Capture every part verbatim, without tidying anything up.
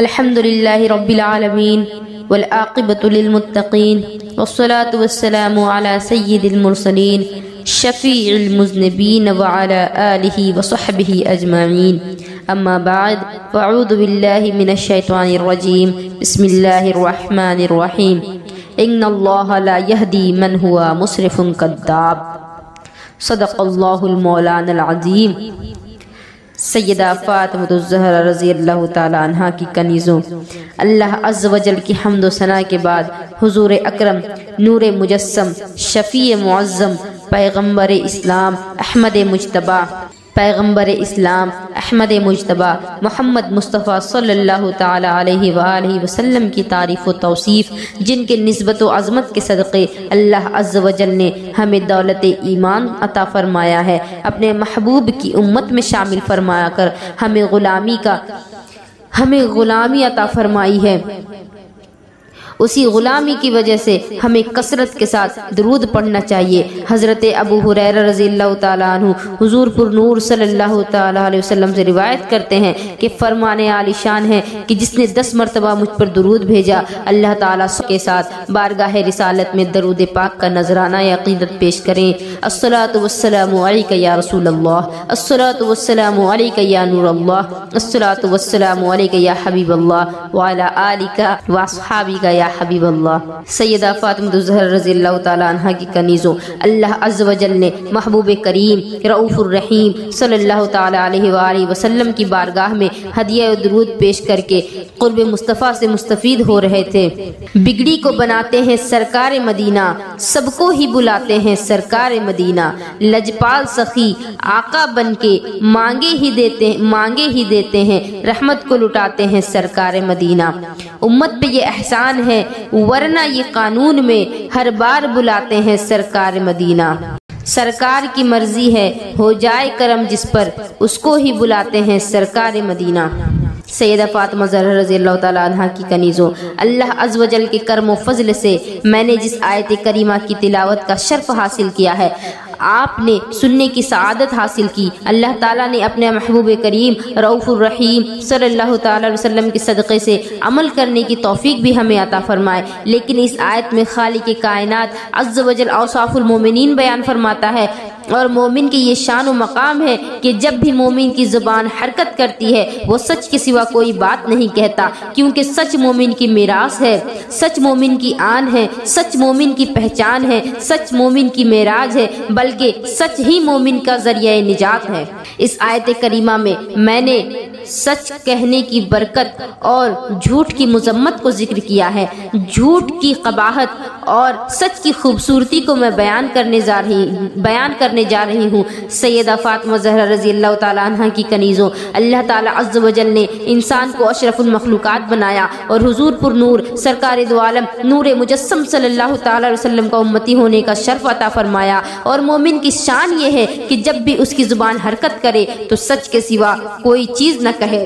अल्हम्दुलिल्लाहि रब्बिल आलमीन वल आक़िबतु लिल मुत्तक़ीन वस्सलातु वस्सलामु अला सय्यिदिल मुरसलीन शफ़ीइल मुज़नबीन व अला आलिहि व सहबिहि अजमाईन। अम्मा बाद, फ़अऊज़ु बिल्लाहि मिनश शैतानिर रजीम। बिस्मिल्लाहिर रहमानिर रहीम। इन्नल्लाहा ला यहदी मन हुवा मुसरिफुन कद्दाब। सदक़ल्लाहुल मौलानल अज़ीम। सैयदा फ़ातिमतुज़ ज़हरा रज़ी अल्लाह ताला अन्हा की कनीज़ों अल्लाह अज़्ज़ व जल की हम्द व सना के बाद हुज़ूर अकरम नूर मुजस्सम शफ़ी मुअज़्ज़म पैगम्बर इस्लाम अहमद मुज्तबा पैगम्बर इस्लाम अहमद मुज्तबा मोहम्मद मुस्तफ़ा सल्लल्लाहु ताला अलैहि व आलिहि वसल्लम की तारीफ़ व तौसीफ़, जिनके निस्बत व अज़मत के सदक़े अल्लाह अज़्ज़ व जल ने हमें दौलत ईमान अता फ़रमाया है। अपने महबूब की उम्मत में शामिल फरमाया कर हमें ग़ुलामी का हमें ग़ुलामी अता फ़रमाई है। उसी ग़ुलामी की वजह से हमें कसरत के साथ दरूद पढ़ना चाहिए। हज़रत अबू हुरैरा रज़ी अल्लाह ताला अन्हु हुज़ूर पुर नूर सल्लल्लाहु ताला अलैहि वसल्लम से रिवायत करते हैं कि फ़रमाने आलिशान है कि जिसने दस मरतबा मुझ पर दरूद भेजा, अल्लाह ताला के साथ बारगाह रिसालत में दरूद पाक का नजराना अक़ीदत पेश करें। अस्सलातु वस्सलामु अलैका या रसूलल्लाह, अस्सलातु वस्सलामु अलैका या नूरल्लाह, अस्सलातु वस्सलामु अलैका या हबीबल्लाह, व अला आलिका व अस्हाबिका या हबीब अल्लाह। सैयदा फ़ातिमतुज़ ज़हरा रज़ियल्लाहु ताला अन्हा की कनीज़ों अल्लाह अज़्ज़ व जल ने महबूब करीम रऊफ़ुर रहीम सल्लल्लाहु ताला अलैहि व आलिहि वसल्लम की बारगाह में हदिया दुरूद पेश करके क़ुर्ब मुस्तफ़ा से मुस्तफ़ीद हो रहे थे। बिगड़ी को बनाते हैं सरकार मदीना, सबको ही बुलाते हैं सरकार मदीना। लजपाल सखी आका बन के मांगे ही देते मांगे ही देते हैं, रहमत को लुटाते हैं सरकार मदीना। उम्मत पे ये एहसान है, वरना ये कानून में हर बार बुलाते हैं सरकार मदीना। सरकार की मर्जी है, हो जाए करम जिस पर, उसको ही बुलाते हैं सरकार मदीना। सैयदा फ़ातिमा ज़हरा रज़ियल्लाहु ताला अन्हा की कनीज़ों अल्लाह अज़्ज़ व जल के करम व फजल से मैंने जिस आयत करीमा की तिलावत का शर्फ हासिल किया है, आपने सुनने की सआदत हासिल की। अल्लाह ताला ने अपने महबूब करीम रऊफ़ुर रहीम सल्लल्लाहु ताला अलैहि वसल्लम के सदक़े से अमल करने की तौफ़ीक़ भी हमें अता फ़रमाए। लेकिन इस आयत में खालिक़ कायनात अज़्ज़ व जल औसाफ़ुल मोमिनीन बयान फ़रमाता है, और मोमिन की ये शान व मकाम है कि जब भी मोमिन की ज़ुबान हरकत करती है वो सच के सिवा कोई बात नहीं कहता, क्योंकि सच मोमिन की मीरास है, सच मोमिन की आन है, सच मोमिन की पहचान है, सच मोमिन की मेराज है, बल्कि सच ही मोमिन का ज़रिया निजात है। इस आयत करीमा में मैंने सच कहने की बरकत और झूठ की मुजम्मत को जिक्र किया है। झूठ की कबाहत और सच की खूबसूरती को मैं बयान करने जा रही बयान करने जा रही हूँ। सैयदा फ़ातिमा ज़हरा रज़ियल्लाहु ताला अन्हा की कनीज़ों अल्लाह ताला अज़्ज़ व जल ने इंसान को अशरफुल मखलूक़ात बनाया और हुज़ूर पुर नूर सरकार दो आलम नूर मुजस्सम सल्लल्लाहु ताला अलैहि वसल्लम का उम्मती होने का शर्फ अता फ़रमाया। और मोमिन की शान ये है कि जब भी उसकी ज़ुबान हरकत करे तो सच के सिवा कोई चीज़ न कहे,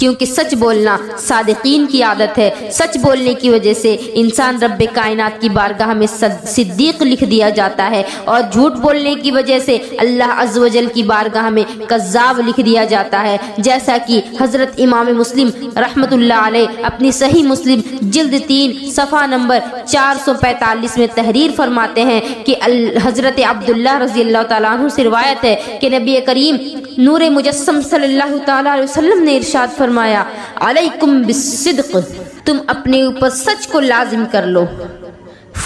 क्योंकि सच बोलना सादिकीन की आदत है। सच बोलने की वजह से इंसान रब्बे कायनात की बारगाह में सिद्दीक लिख दिया जाता है, और झूठ बोलने की वजह से अल्लाह अज़्ज़ व जल की बारगाह में कज़्ज़ाब लिख दिया जाता है। जैसा कि हज़रत इमाम मुस्लिम रहमतुल्लाह अलैह अपनी सही मुस्लिम जिल्द तीन सफ़ा नंबर चार सौ पैंतालीस में तहरीर फरमाते हैं कि हज़रत अब्दुल्लाह रज़ी अल्लाह ताला अन्हु से रिवायत है कि नबी करीम नूर मुजस्सम सल्लल्लाहु ताला अलैहि वसल्लम ने इरशाद फरमाया, अलैकुम बिस्सिद्क़, तुम अपने ऊपर सच को लाजिम कर लो।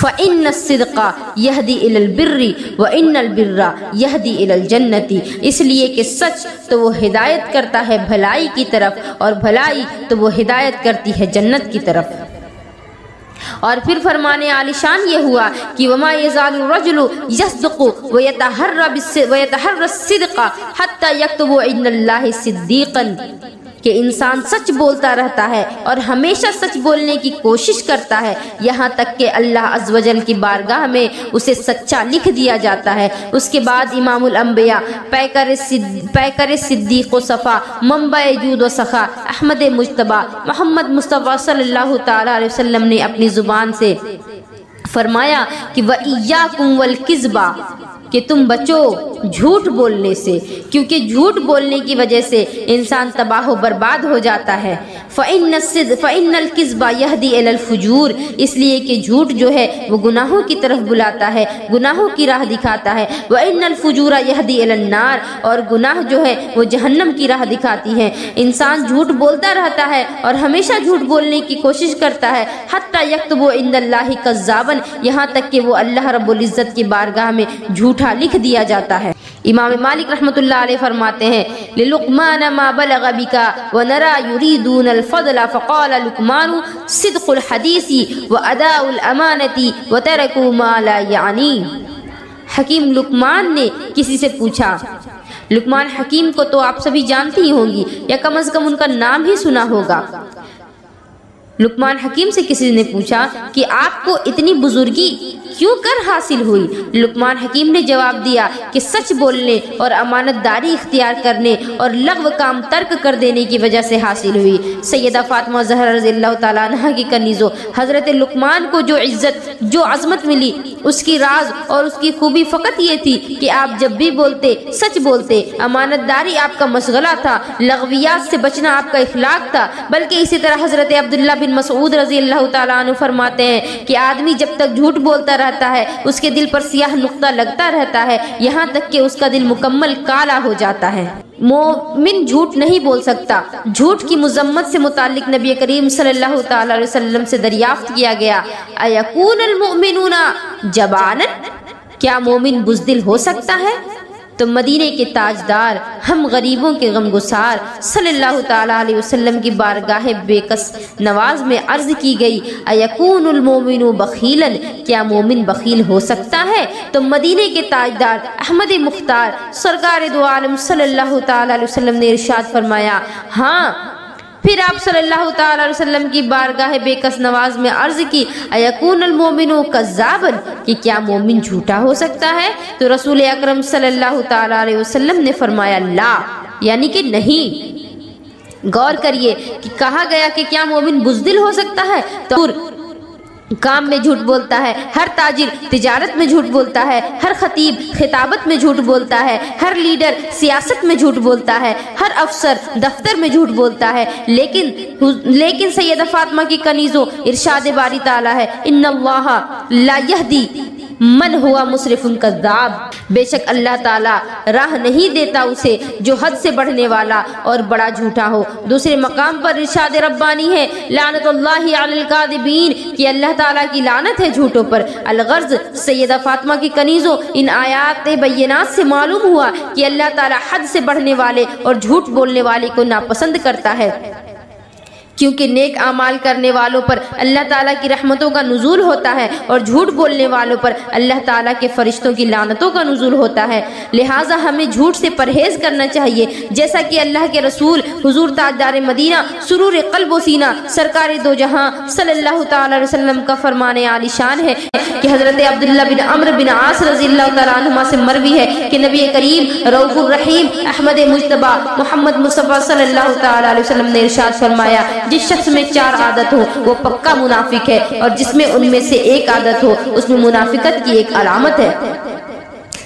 फ़इन्न सिद्क़ा यहदी इलल बिर्री व इन्नल बिर्रा यहदी इलल जन्नति, इसलिए कि सच तो वो हिदायत करता है भलाई की तरफ, और भलाई तो वो हिदायत करती है जन्नत की तरफ। और फिर फरमाने आलिशान ये हुआ कि वमा यज़ालु रजुलु यस्दुकु व यतहर्रा बिस्सिद्क़ व यतहर्रा सिद्क़ा हत्ता यक्तुबु इन्नल्लाहि सिद्दीक़न, कि इंसान सच बोलता रहता है और हमेशा सच बोलने की कोशिश करता है, यहाँ तक कि अल्लाह अज़्ज़ व जल की बारगाह में उसे सच्चा लिख दिया जाता है। उसके बाद इमामुल अम्बिया पैकर सिद्द, पैकर सिद्दीक़ सफ़ा मंबए जूद व सखा अहमद मुज्तबा मोहम्मद मुस्तफ़ा सल्लल्लाहु ताला अलैहि वसल्लम ने अपनी ज़ुबान से फरमाया कि व इय्याकुम वल किज़्बा, कि तुम बचो झूठ बोलने से, क्योंकि झूठ बोलने की वजह से इंसान तबाह व बर्बाद हो जाता है। फ़इन फ़इन अल-किज़्बा यहदी इलल फुजूर, इसलिए कि झूठ जो है वो गुनाहों की तरफ बुलाता है, गुनाहों की राह दिखाता है। व इन्नल फुजूरा यहदी इलन नार, और गुनाह जो है वो जहन्नम की राह दिखाती है। इंसान झूठ बोलता रहता है और हमेशा झूठ बोलने की कोशिश करता है। हत्ता यक्तबु इंदल्लाहि कज़्ज़ाबन, यहाँ तक कि वो अल्लाह रब्बुल इज़्ज़त की बारगाह में झूठा लिख दिया जाता है। इमाम मालिक रहमतुल्लाह अलैह फरमाते हैं, लिलुक़मान मा बलग़ बिका व नरा युरीदून अल फ़दला फ़क़ाल लुक़मान सिद्क़ुल हदीसी व अदाउल अमानती व तरकू मा ला यानी। हकीम लुक़मान ने किसी से पूछा, लुक़मान हकीम को तो आप सभी जानती ही होंगी या कम अज़ कम उनका नाम ही सुना होगा। लुक़मान हकीम से किसी ने पूछा कि आपको इतनी बुजुर्गी क्यों कर हासिल हुई? लुक़मान हकीम ने जवाब दिया कि सच बोलने और अमानतदारी इख्तियार करने और लग़्व काम तर्क कर देने की वजह से हासिल हुई। सैयदा फ़ातिमा ज़हरा रज़ियल्लाहु तआला अन्हा की कनीज़ों हज़रत लुक़मान को जो इज़्ज़त, जो अज़मत मिली, उसकी राज और उसकी खूबी फ़कत ये थी कि आप जब भी बोलते सच बोलते, अमानतदारी आपका मशगला था, लग़वियात से बचना आपका इखलाक था। बल्कि इसी तरह हज़रत अब्दुल्लाह बिन मसऊद रज़ियल्लाहु तआला अन्हु फरमाते हैं कि आदमी जब तक झूठ बोलता रहता है उसके दिल पर सियाह नुक्ता लगता रहता है, यहाँ तक कि उसका दिल मुकम्मल काला हो जाता है। मोमिन झूठ नहीं बोल सकता। झूठ की मुजम्मत से मुतालिक नबी करीम सल्लल्लाहु तआला अलैहि वसल्लम से दरियाफ्त किया गया, अयकूनल मुमिनूना जबानन, क्या मोमिन बुजदिल हो सकता है? तो मदीने के ताजदार, हम गरीबों के गमगुसार सल्लल्लाहु तआला अलैहि वसल्लम की बारगाह बेकस नवाज में अर्ज़ की गई, अयकूनुल मोमिनु बखीलन, क्या मोमिन बखील हो सकता है? तो मदीने के ताजदार अहमद मुख्तार सरकार दो आलम सल्लल्लाहु तआला अलैहि वसल्लम ने इरशाद फरमाया। हाँ, फिर आप सल्लल्लाहु तआला अलैहि वसल्लम की बारगाह बेकस नवाज में अर्ज़ की, अयकूनल मोमिनु कज़्ज़ाबन, कि क्या मोमिन झूठा हो सकता है? तो रसूल अकरम सल्लल्लाहु तआला अलैहि वसल्लम ने फरमाया, ला, यानी कि नहीं। गौर करिए कि कहा गया कि क्या मोमिन बुज़दिल हो सकता है? तो काम में झूठ बोलता है, हर ताजिर तिजारत में झूठ बोलता है, हर खतीब खिताबत में झूठ बोलता है, हर लीडर सियासत में झूठ बोलता है, हर अफसर दफ्तर में झूठ बोलता है। लेकिन लेकिन सैयदा फातिमा की कनीज़ों इरशाद बारी ताला है, इन्नल्लाहा ला यहदी मन हुआ मुसरिफुन कज़्ज़ाब, बेशक अल्लाह ताला राह नहीं देता उसे जो हद से बढ़ने वाला और बड़ा झूठा हो। दूसरे मकाम पर इरशाद रब्बानी है, लानतुल्लाहि अलल काज़िबीन, कि अल्लाह ताला की लानत है झूठों पर। अलगर्ज सैयदा फातिमा की कनीज़ों इन आयात बय्यनात से मालूम हुआ कि अल्लाह ताला हद से बढ़ने वाले और झूठ बोलने वाले को नापसंद करता है, क्योंकि नेक आमाल करने वालों पर अल्लाह ताला की रहमतों का नुज़ूल होता है और झूठ बोलने वालों पर अल्लाह ताला के फरिश्तों की लानतों का नुज़ूल होता है। लिहाजा हमें झूठ से परहेज़ करना चाहिए, जैसा कि अल्लाह के रसूल हुजूर ताजदार मदीना सुरूर क़ल्ब व सीना सरकार दो जहां सल्लल्लाहु तआला अलैहि वसल्लम का फरमाने आली शान है कि हज़रत अब्दुल्लाह बिन अम्र बिन आस रज़ियल्लाहु तआला अन्हुमा से मरवी है कि नबी करीम रऊफ़ुर रहीम अहमद मुज्तबा मोहम्मद मुस्तफ़ा सल्लल्लाहु तआला अलैहि वसल्लम ने इरशाद फरमाया, जिस शख्स में चार आदत हो वो पक्का मुनाफिक है, और जिसमें उनमें से एक आदत हो उसमें मुनाफिकत की एक अलामत है,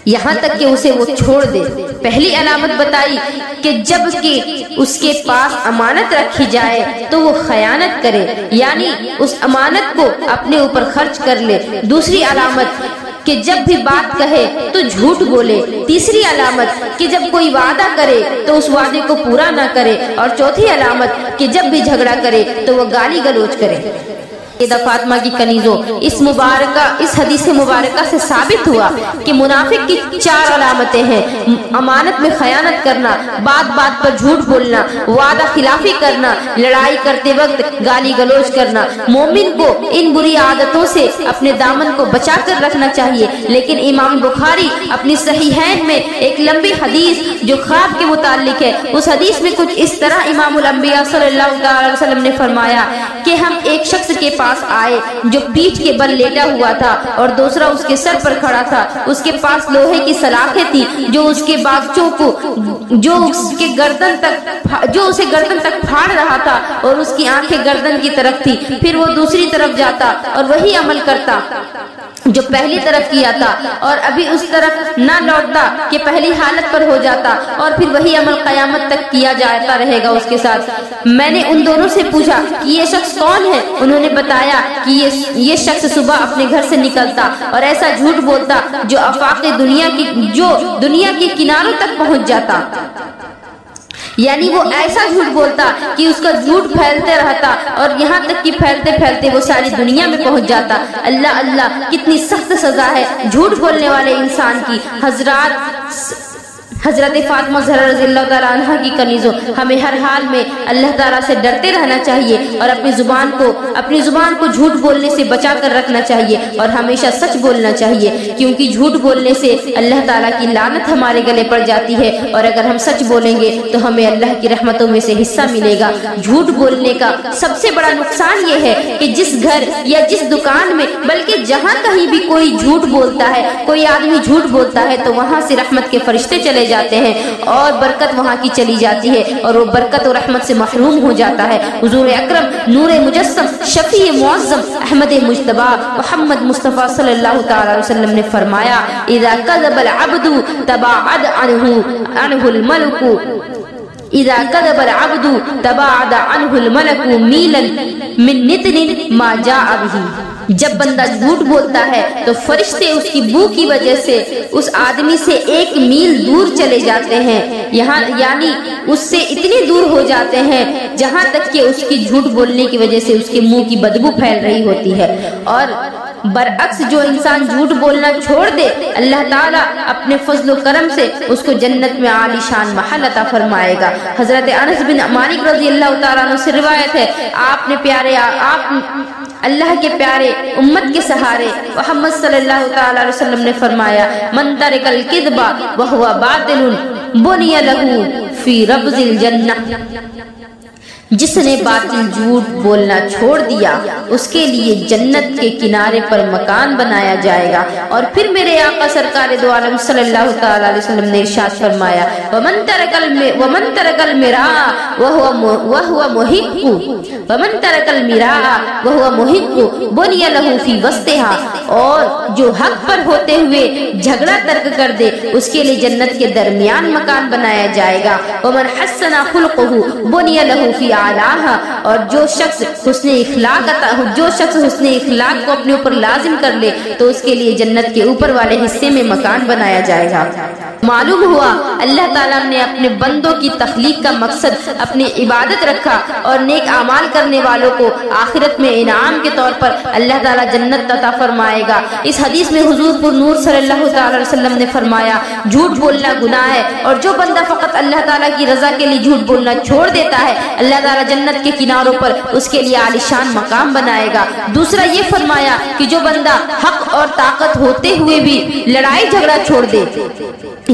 यहाँ तक कि उसे वो छोड़ दे। पहली अलामत बताई कि जब कि उसके पास अमानत रखी जाए तो वो खयानत करे, यानी उस अमानत को अपने ऊपर खर्च कर ले। दूसरी अलामत कि जब भी बात कहे तो झूठ बोले। तीसरी अलामत कि जब कोई वादा करे तो उस वादे को पूरा ना करे। और चौथी अलामत कि जब भी झगड़ा करे तो वो गाली गलौज करे। सैयदा फातिमा की कनीज़ों इस मुबारका इस हदीस मुबारका से साबित हुआ कि मुनाफिक की चार अलामतें हैं, अमानत में खयानत करना, बात बात पर झूठ बोलना, वादा खिलाफी करना, लड़ाई करते वक्त गाली गलौज करना। मोमिन को इन बुरी आदतों से अपने दामन को बचा कर रखना चाहिए। लेकिन इमाम बुखारी अपनी सहीहैन में एक लंबी हदीस जो ख्वाब के मुतालिक है, उस हदीस में कुछ इस तरह इमाम उल अंबिया सल्लल्लाहु अलैहि वसल्लम ने फरमाया कि हम एक शख्स के पास पास आए जो पीठ के बल लेटा हुआ था और दूसरा उसके सर पर खड़ा था। उसके पास लोहे की सलाखें थी जो उसके बाजू को जो उसके गर्दन तक जो उसे गर्दन तक फाड़ रहा था और उसकी आंखें गर्दन की तरफ थी। फिर वो दूसरी तरफ जाता और वही अमल करता जो पहली तरफ किया था और अभी उस तरफ ना लौटता कि पहली हालत पर हो जाता और फिर वही अमल कयामत तक किया जाता रहेगा उसके साथ। मैंने उन दोनों से पूछा कि ये शख्स कौन है? उन्होंने बताया कि ये ये शख्स सुबह अपने घर से निकलता और ऐसा झूठ बोलता जो आफाक़े दुनिया की जो दुनिया के किनारों तक पहुंच जाता, यानी वो ऐसा झूठ बोलता कि उसका झूठ फैलते रहता और यहाँ तक कि फैलते फैलते वो सारी दुनिया में पहुँच जाता। अल्लाह अल्लाह, कितनी सख्त सजा है झूठ बोलने वाले इंसान की। हजरत हजरत फातिमा ज़हरा रज़ियल्लाहु तआला अन्हा की कनीज़ों, हमें हर हाल में अल्लाह ताला से डरते रहना चाहिए और अपनी ज़ुबान को अपनी ज़ुबान को झूठ बोलने से बचा कर रखना चाहिए और हमेशा सच बोलना चाहिए, क्योंकि झूठ बोलने से अल्लाह ताला की लानत हमारे गले पड़ जाती है और अगर हम सच बोलेंगे तो हमें अल्लाह की रहमतों में से हिस्सा मिलेगा। झूठ बोलने का सबसे बड़ा नुकसान ये है कि जिस घर या जिस दुकान में, बल्कि जहाँ कहीं भी कोई झूठ बोलता है, कोई आदमी झूठ बोलता है, तो वहाँ से रहमत के फरिश्ते चले जाते हैं और बरकत वहाँ की चली जाती है और वो बरकत और रहमत से महरूम हो जाता है। हुजूर अकरम नूरे मुजस्सम शफी मुअज़्ज़म अहमद मुज्तबा मोहम्मद मुस्तफ़ा सल्लल्लाहु तआला अलैहि वसल्लम ने फरमाया, इज़ा कज़बल अब्दु तबाअद अनहु अनहुल मलकु इज़ा कज़बल अब्दु तबाअद अनहुल मलकु मीलन मिन नितनिन मा जाअ बिही। जब बंदा झूठ बोलता है तो फरिश्ते उसकी बू की वजह से उस आदमी से एक मील दूर चले जाते हैं, यहाँ यानी उससे इतने दूर हो जाते हैं जहाँ तक कि उसकी झूठ बोलने की वजह से उसके मुंह की बदबू फैल रही होती है। और बरअक्स जो इंसान झूठ बोलना छोड़ दे, अल्लाह ताला अपने फजल करम से उसको जन्नत में आलीशान महल अता फरमाएगा। हजरत अनस बिन मालिक रज़ियल्लाहु तआला अन्हु से रिवायत है, आपने प्यारे आप अल्लाह के प्यारे उम्मत के सहारे मोहम्मद सल्लल्लाहु तआला अलैहि वसल्लम ने फरमाया, मन तरकल किज़्बा व हुवा बातिलुन बुनिया लहू फी रब्ज़िल जन्नह। जिसने बातिल झूठ बोलना छोड़ दिया उसके लिए जन्नत के किनारे पर मकान बनाया जाएगा। और फिर मेरे आका सरकार दो आलम सल्लल्लाहु तआला अलैहि वसल्लम ने इरशाद फरमाया, वमन तरकल में वमन तरकल मिरा वह हुआ मुहिक्कु वमन तरकल मिरा वह हुआ मुहिक्कु बुनिया लहू फी वस्तिहा। और जो हक पर होते हुए झगड़ा तर्क कर दे उसके लिए जन्नत के दरमियान मकान बनाया जाएगा। वमन हस्सना खुल्कुहु बुनिया लहू फी आलाहा। और जो शख्स हुस्ने इखलाक जो शख्स हुस्ने इखलाक को अपने ऊपर लाजिम कर ले तो उसके लिए जन्नत के ऊपर वाले हिस्से में मकान बनाया जाएगा। मालूम हुआ अल्लाह ताला ने अपने बंदों की तखलीक का मकसद अपनी इबादत रखा और नेक आमाल करने वालों को आखिरत में इनाम के तौर पर अल्लाह ताला जन्नत अता फरमाएगा। इस हदीस में हुजूर पुर नूर सल्लल्लाहु तआला अलैहि वसल्लम ने फरमाया, झूठ बोलना गुनाह है और जो बंदा फकत अल्लाह ताला की रजा के लिए झूठ बोलना छोड़ देता है अल्लाह ताला जन्नत के किनारों पर उसके लिए आलीशान मकाम बनाएगा। दूसरा ये फरमाया कि जो बंदा हक और ताकत होते हुए भी लड़ाई झगड़ा छोड़ दे,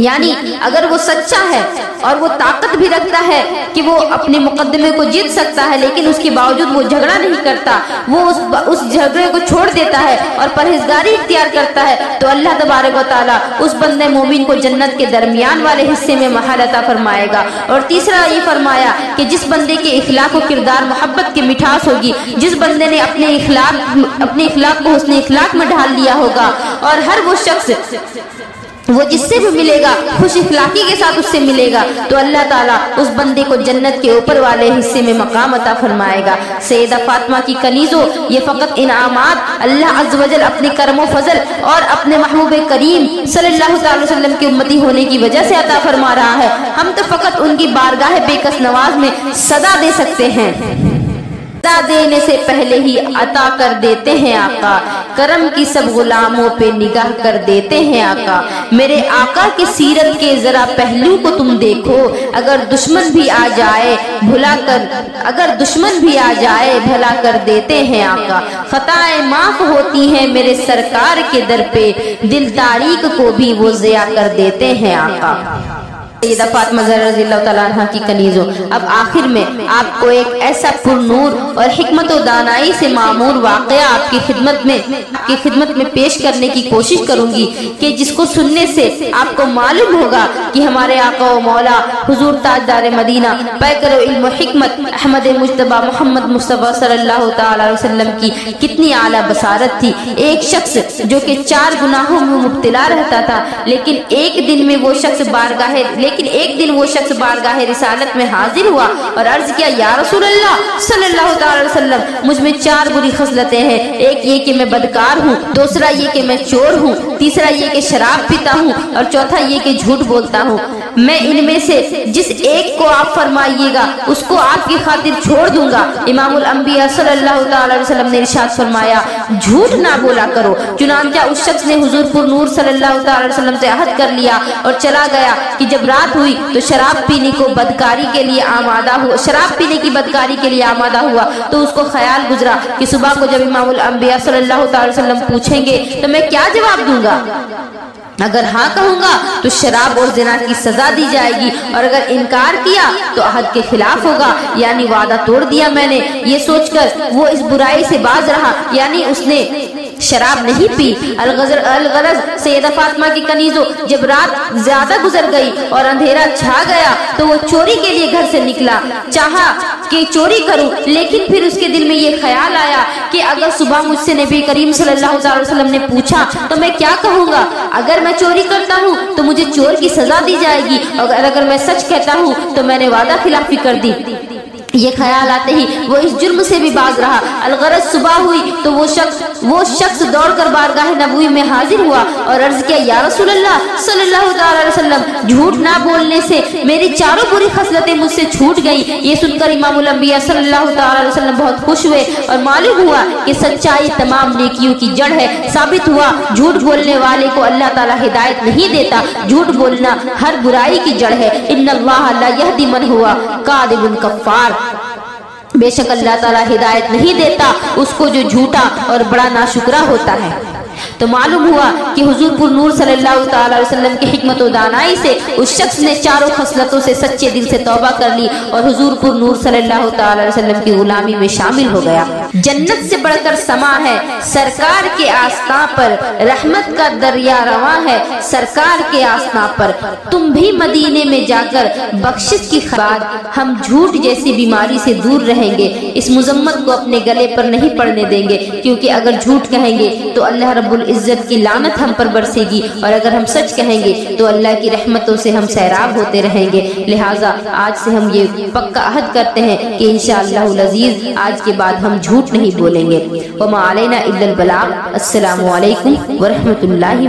यानी अगर वो सच्चा है और वो ताकत भी रखता है कि वो अपने मुकदमे को जीत सकता है, लेकिन उसके बावजूद वो झगड़ा नहीं करता, वो उस उस झगड़े को छोड़ देता है और परहेजगारी इख्तियार करता है, तो अल्लाह तबारक व तआला उस बंदे मोमिन को जन्नत के दरमियान वाले हिस्से में महल अता फरमाएगा। और तीसरा ये फरमाया कि जिस बंदे के इखलाक और किरदार मोहब्बत की मिठास होगी, जिस बंदे ने अपने इखलाक अपने इखलाक को उसने इखलाक में ढाल लिया होगा, और हर वो शख्स वो जिससे भी मिलेगा खुश इखलाकी के साथ उससे मिलेगा, तो अल्लाह ताला उस बंदे को जन्नत के ऊपर वाले हिस्से में मकाम अता फरमाएगा। सैयदा फातिमा की कनीज़ों, ये फ़कत इनामात अल्लाह अज़्ज़ वजल अपने कर्मो फजल और अपने महबूब करीम सल्लल्लाहु अलैहि वसल्लम के उम्मती होने की वजह से अता फरमा रहा है। हम तो फ़कत उनकी बारगाह बेकस नवाज में सदा दे सकते हैं, सदा देने से पहले ही अता कर देते हैं आका। करम की सब गुलामों पे निगाह कर देते हैं आका। मेरे आका की सीरत के जरा पहलू को तुम देखो, अगर दुश्मन भी आ जाए भुला कर अगर दुश्मन भी आ जाए भला कर देते हैं आका। खताएं माफ होती हैं मेरे सरकार के दर पे, दिल तारीक को भी वो ज़िया कर देते हैं आका। सैयदा फातिमा ज़हरा रज़ियल्लाहु तआला अन्हा की कनीज़ों। अब आखिर में आपको एक ऐसा पुरनूर और हिकमत और दानाई से मामूर वाक़या आपकी खिदमत में आपकी खिदमत में पेश करने की कोशिश करूंगी कि जिसको सुनने से आपको मालूम होगा कि हमारे आका व मौला हुजूर ताजदार मदीना पैकरो इल्म व हिकमत अहमद मुज्तबा मोहम्मद मुस्तफ़ा सल्लल्लाहु तआला अलैहि वसल्लम की कितनी आला बसारत थी। एक शख्स जो कि चार गुनाहों में मुब्तला रहता था, लेकिन एक दिन में वो शख्स बारगाहे लेकिन एक दिन वो शख्स बारगाहे रिसालत में हाजिर हुआ और अर्ज किया, या रसूल अल्लाह सल्लल्लाहु तआला अलैहि वसल्लम, मुझ में चार बुरी खसलतें हैं। एक ये कि मैं बदकार हूँ, दूसरा ये कि मैं चोर हूँ, तीसरा ये कि शराब पीता हूँ और चौथा ये कि झूठ बोलता हूँ। मैं इनमें से जिस एक को आप फरमाइएगा उसको आपकी खातिर छोड़ दूंगा। इमामुल अंबिया सल्लल्लाहु तआला अलैहि वसल्लम ने इरशाद फरमाया, झूठ ना बोला करो। चुनांचा उस शख्स ने हुजूर पुर नूर सल्लल्लाहु तआला अलैहि वसल्लम से अहद कर लिया और चला गया कि जब रात हुई तो शराब पीने को बदकारी के लिए आमादा हुआ शराब पीने की बदकारी के लिए आमादा हुआ तो उसको ख्याल गुजरा कि सुबह को जब इमामुल अंबिया सल्लल्लाहु तआला अलैहि वसल्लम पूछेंगे तो मैं क्या जवाब दूंगा। अगर हाँ कहूँगा तो शराब और ज़िना की सजा दी जाएगी, और अगर इनकार किया तो अहद के खिलाफ होगा, यानी वादा तोड़ दिया मैंने। ये सोचकर वो इस बुराई से बाज रहा, यानी उसने शराब नहीं पी। अलगरज सैयदा फातिमा की कनीजों, जब रात ज्यादा गुजर गई और अंधेरा छा गया तो वो चोरी के लिए घर से निकला। चाहा कि चोरी करूं, लेकिन फिर उसके दिल में ये ख्याल आया कि अगर सुबह मुझसे नबी करीम सल्लल्लाहु अलैहि वसल्लम ने पूछा तो मैं क्या कहूँगा। अगर मैं चोरी करता हूँ तो मुझे चोर की सजा दी जाएगी, और अगर मैं सच कहता हूँ तो मैंने वादा खिलाफी कर दी। ये ख्याल आते ही वो इस जुर्म से भी बाज रहा। अलगरज सुबह हुई तो वो शख्स वो शख्स दौड़कर बारगाह नबवी में हाजिर हुआ और अर्ज किया, या रसूल अल्लाह सल्लल्लाहु अलैहि वसल्लम, झूठ ना बोलने से मेरी चारों बुरी खसलतें मुझसे छूट गई। ये सुनकर इमामुल अंबिया सल्लल्लाहु अलैहि वसल्लम बहुत खुश हुए और मालूम हुआ कि सच्चाई तमाम नेकियों की जड़ है। साबित हुआ झूठ बोलने वाले को अल्लाह ताला हिदायत नहीं देता, झूठ बोलना हर बुराई की जड़ है। इन्नल्लाह ला यहदी मन हुआ कादिबुन कफ्फार, बेशक अल्लाह ताला हिदायत नहीं देता उसको जो झूठा और बड़ा नाशुकरा होता है। तो मालूम हुआ कि हुजूर पुर नूर सल्लल्लाहु तआला अलैहि वसल्लम की हिकमत और दानाई से उस शख्स ने चारों खसलतों से सच्चे दिल से तौबा कर ली और हुजूर पुर नूर सल्लल्लाहु तआला अलैहि वसल्लम की गुलामी में शामिल हो गया। जन्नत से बढ़कर समा है, सरकार के आस्था पर रहमत का दरिया रवा है, सरकार के आस्था पर। तुम भी मदीने में जाकर बख्शिश की खबर, हम झूठ जैसी बीमारी से दूर रहेंगे, इस मुजम्मत को अपने गले पर नहीं पड़ने देंगे, क्योंकि अगर झूठ कहेंगे तो अल्लाह रब्बुल इज्जत की लानत हम पर बरसेगी, और अगर हम सच कहेंगे तो अल्लाह की रहमतों से हम सैराब होते रहेंगे। लिहाजा आज से हम ये पक्का अहद करते हैं कि इंशाअल्लाहुल अज़ीज़ आज के बाद हम झूठ नहीं बोलेंगे। वमा अलैना इल्लल बलाग। अस्सलामु अलैकुम वरहमतुल्लाहि।